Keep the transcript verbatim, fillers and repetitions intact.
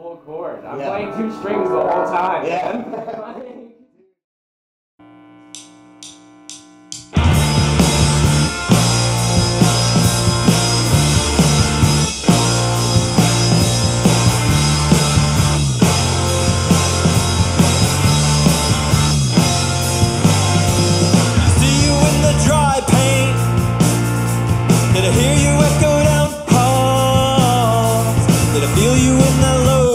full chord. I'm yeah. playing two strings the whole time. Yeah. Did I hear you echo down halls? Did I feel you in the low?